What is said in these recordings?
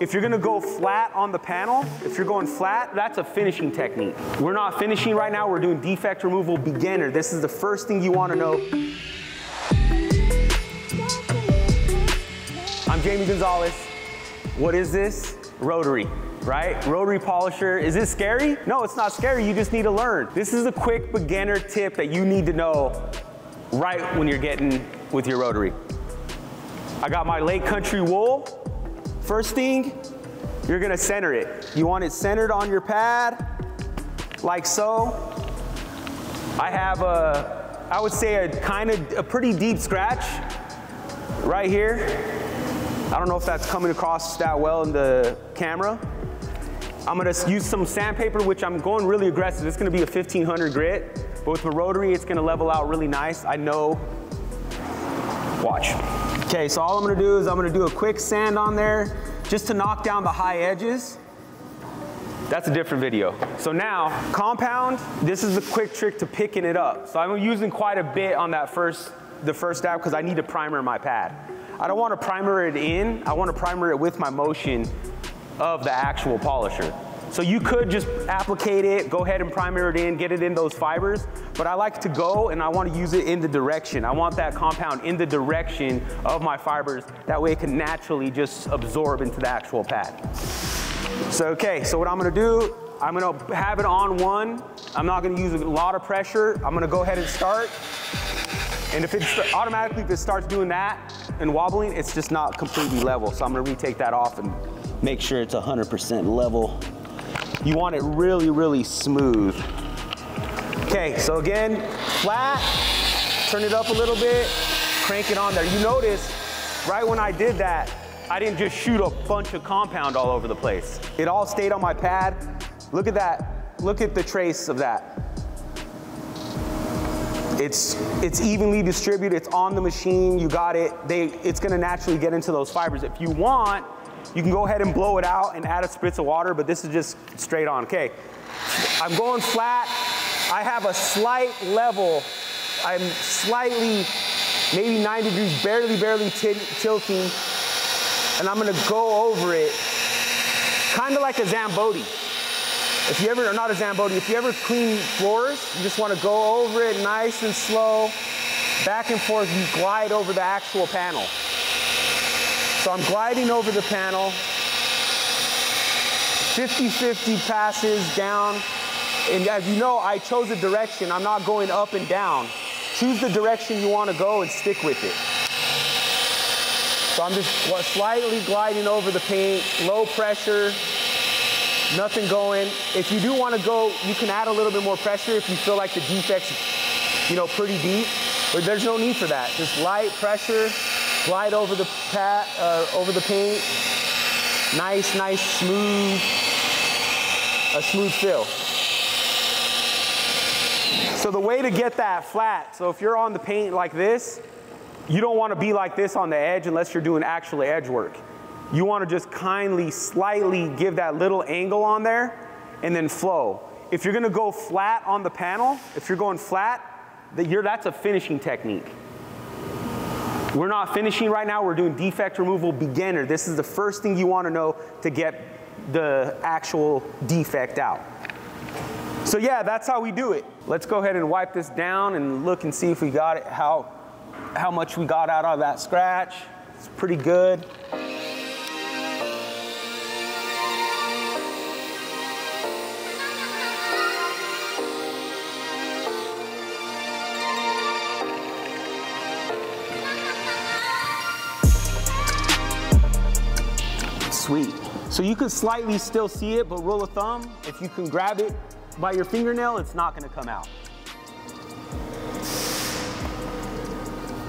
If you're gonna go flat on the panel, if you're going flat, that's a finishing technique. We're not finishing right now, we're doing defect removal beginner. This is the first thing you wanna know. I'm Jamie Gonzalez. What is this? Rotary, right? Rotary polisher. Is this scary? No, it's not scary, you just need to learn. This is a quick beginner tip that you need to know right when you're getting with your rotary. I got my Lake Country wool. First thing, you're gonna center it. You want it centered on your pad, like so. I have a, I would say a kind of a pretty deep scratch right here. I don't know if that's coming across that well in the camera. I'm gonna use some sandpaper, which I'm going really aggressive. It's gonna be a 1500 grit, but with my rotary, it's gonna level out really nice. I know, watch. Okay, so all I'm gonna do is I'm gonna do a quick sand on there just to knock down the high edges. That's a different video. So now, compound, this is the quick trick to picking it up. So I'm using quite a bit on that the first dab because I need to primer my pad. I don't wanna primer it in, I wanna primer it with my motion of the actual polisher. So you could just applicate it, go ahead and primer it in, get it in those fibers, but I like to go and I want to use it in the direction. I want that compound in the direction of my fibers. That way it can naturally just absorb into the actual pad. So okay, so what I'm gonna do, I'm gonna have it on one. I'm not gonna use a lot of pressure. I'm gonna go ahead and start. And if it automatically if it starts doing that and wobbling, it's just not completely level. So I'm gonna retake that off and make sure it's 100% level. You want it really, really smooth. Okay, so again, flat, turn it up a little bit, crank it on there. You notice, right when I did that, I didn't just shoot a bunch of compound all over the place. It all stayed on my pad. Look at that, look at the trace of that. It's evenly distributed, it's on the machine, you got it. It's gonna naturally get into those fibers. If you want, you can go ahead and blow it out and add a spritz of water, but this is just straight on. Okay, I'm going flat. I have a slight level. I'm slightly, maybe 90 degrees, barely tilting. And I'm gonna go over it, kind of like a Zamboni. If you ever, or not a Zamboni, if you ever clean floors, you just wanna go over it nice and slow, back and forth, you glide over the actual panel. So I'm gliding over the panel, 50-50 passes down, and as you know, I chose a direction. I'm not going up and down. Choose the direction you want to go and stick with it. So I'm just slightly gliding over the paint, low pressure, nothing going. If you do want to go, you can add a little bit more pressure if you feel like the defect's, you know, pretty deep, but there's no need for that. Just light pressure. Glide over the paint. Nice, smooth, a smooth fill. So the way to get that flat, so if you're on the paint like this, you don't want to be like this on the edge unless you're doing actual edge work. You want to just kindly, slightly give that little angle on there and then flow. If you're going to go flat on the panel, if you're going flat, that's a finishing technique. We're not finishing right now, we're doing defect removal beginner. This is the first thing you want to know to get the actual defect out. So yeah, that's how we do it. Let's go ahead and wipe this down and look and see if we got it, how much we got out of that scratch. It's pretty good. Sweet. So you could slightly still see it, but rule of thumb, if you can grab it by your fingernail, it's not gonna come out.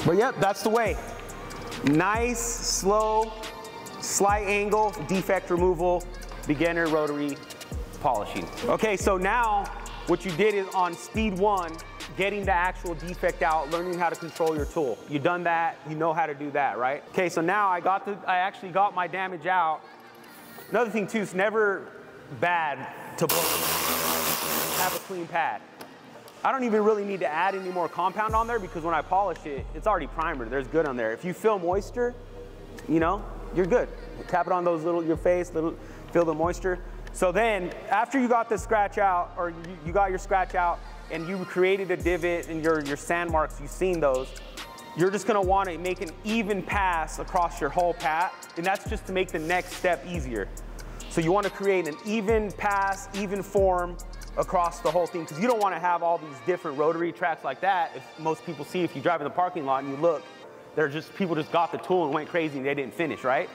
But yep, that's the way. Nice, slow, slight angle, defect removal, beginner rotary polishing. Okay, so now what you did is on speed one, getting the actual defect out, learning how to control your tool. You've done that, you know how to do that, right? Okay, so now I actually got my damage out. Another thing too, it's never bad to have a clean pad. I don't even really need to add any more compound on there because when I polish it, it's already primered, there's good on there. If you feel moisture, you know, you're good. tap it on those little, your face, little, feel the moisture. So then after you got the scratch out, or you got your scratch out and you created a divot and your sand marks, you've seen those, you're just gonna wanna make an even pass across your whole pat, and that's just to make the next step easier. So you wanna create an even pass, even form across the whole thing, because you don't wanna have all these different rotary tracks like that. If most people see, if you drive in the parking lot and you look, they're just, people just got the tool and went crazy and they didn't finish, right?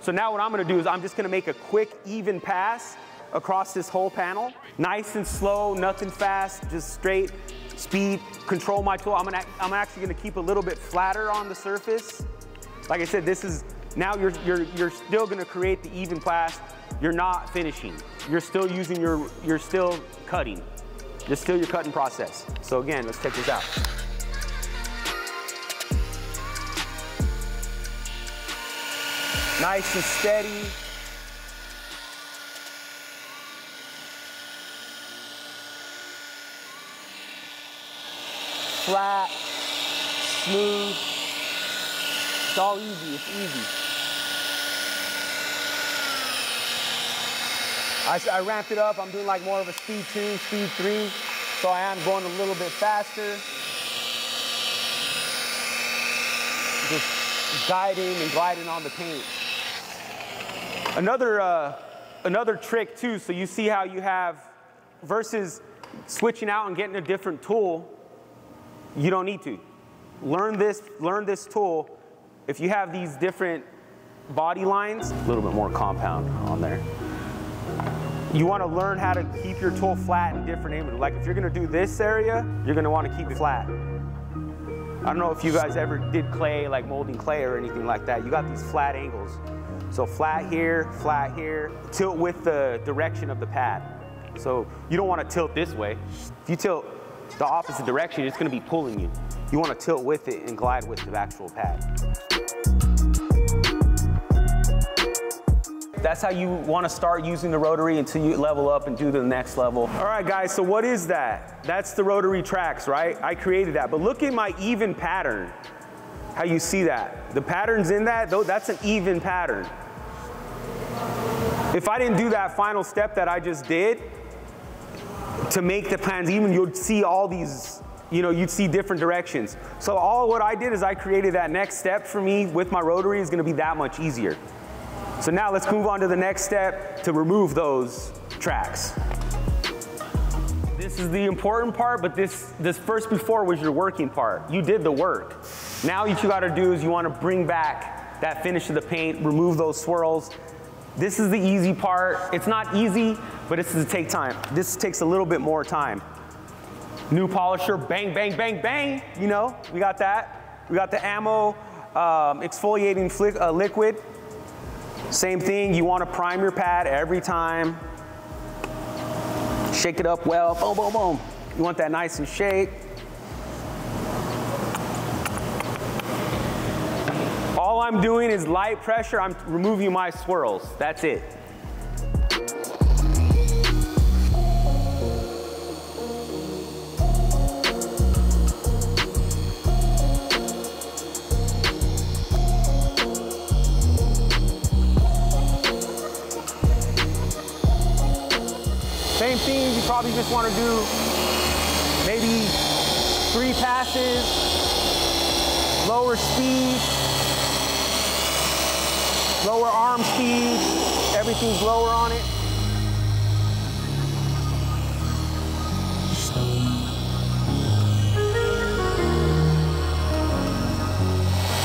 So now what I'm gonna do is I'm just gonna make a quick, even pass across this whole panel. Nice and slow, nothing fast, just straight speed, control my tool. I'm actually gonna keep a little bit flatter on the surface. Like I said, this is, now you're still gonna create the even pass. You're not finishing. You're still using your, you're still cutting. You're still your cutting process. So again, let's check this out. Nice and steady. Flat, smooth. It's all easy, it's easy. I ramped it up. I'm doing like more of a speed 2, speed 3. So I am going a little bit faster. Just guiding and gliding on the paint. Another trick too, so you see how you have, versus switching out and getting a different tool, you don't need to. Learn this tool. If you have these different body lines, a little bit more compound on there. You wanna learn how to keep your tool flat in different angles. Like if you're gonna do this area, you're gonna wanna keep it flat. I don't know if you guys ever did clay, like molding clay or anything like that. You got these flat angles. So flat here, tilt with the direction of the pad. So you don't wanna tilt this way. If you tilt the opposite direction, it's gonna be pulling you. You wanna tilt with it and glide with the actual pad. That's how you wanna start using the rotary until you level up and do the next level. All right guys, so what is that? That's the rotary tracks, right? I created that, but look at my even pattern. How you see that. The patterns in that, though, that's an even pattern. If I didn't do that final step that I just did to make the plans even, you'd see all these, you know, you'd see different directions. So all what I did is I created that next step for me with my rotary is gonna be that much easier. So now let's move on to the next step to remove those tracks. This is the important part, but this first before was your working part. You did the work. Now what you gotta do is you wanna bring back that finish of the paint, remove those swirls. This is the easy part. It's not easy, but it's gonna take time. This takes a little bit more time. New polisher, bang, bang, bang, bang. You know, we got that. We got the Ammo exfoliating liquid. Same thing, you wanna prime your pad every time. Shake it up well, boom, boom, boom. You want that nice and shake. All I'm doing is light pressure, I'm removing my swirls, that's it. Same thing, you probably just want to do maybe 3 passes, lower speed, lower arm speed, everything's lower on it.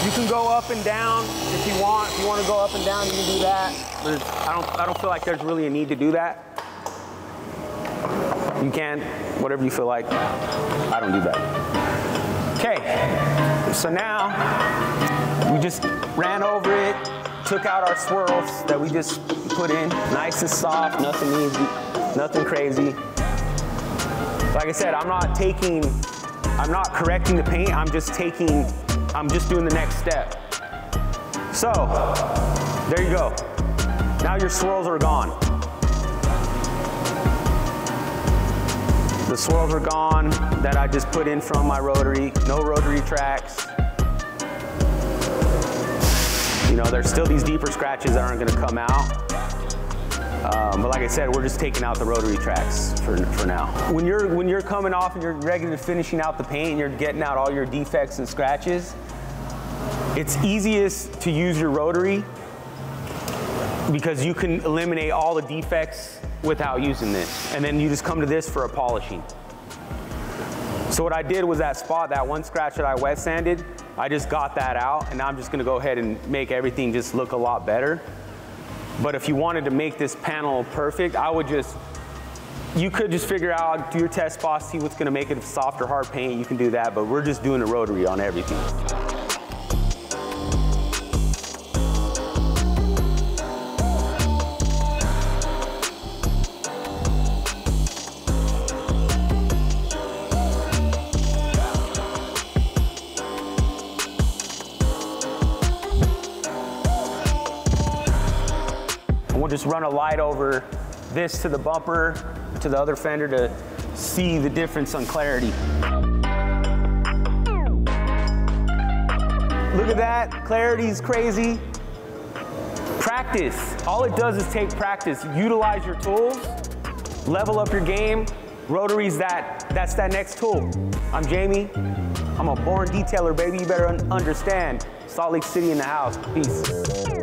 You can go up and down if you want. If you want to go up and down, you can do that. But I don't feel like there's really a need to do that. You can, whatever you feel like. I don't do that. Okay, so now we just ran over it, took out our swirls that we just put in, nice and soft, nothing easy, nothing crazy. Like I said, I'm not correcting the paint, I'm just doing the next step. So, there you go. Now your swirls are gone. The swirls are gone that I just put in from my rotary. No rotary tracks. You know, there's still these deeper scratches that aren't gonna come out. But like I said, we're just taking out the rotary tracks for now. When you're coming off and you're regularly finishing out the paint, you're getting out all your defects and scratches, it's easiest to use your rotary because you can eliminate all the defects without using this. And then you just come to this for a polishing. So what I did was that spot, that one scratch that I wet sanded, I just got that out, and now I'm just gonna go ahead and make everything just look a lot better. But if you wanted to make this panel perfect, I would just, you could just figure out, do your test spots, see what's gonna make it soft or hard paint, you can do that, but we're just doing a rotary on everything. Just run a light over this to the bumper, to the other fender to see the difference on clarity. Look at that, clarity's crazy. Practice, all it does is take practice. Utilize your tools, level up your game. Rotary's that's that next tool. I'm Jamie, I'm a born detailer, baby. You better understand. Salt Lake City in the house, peace.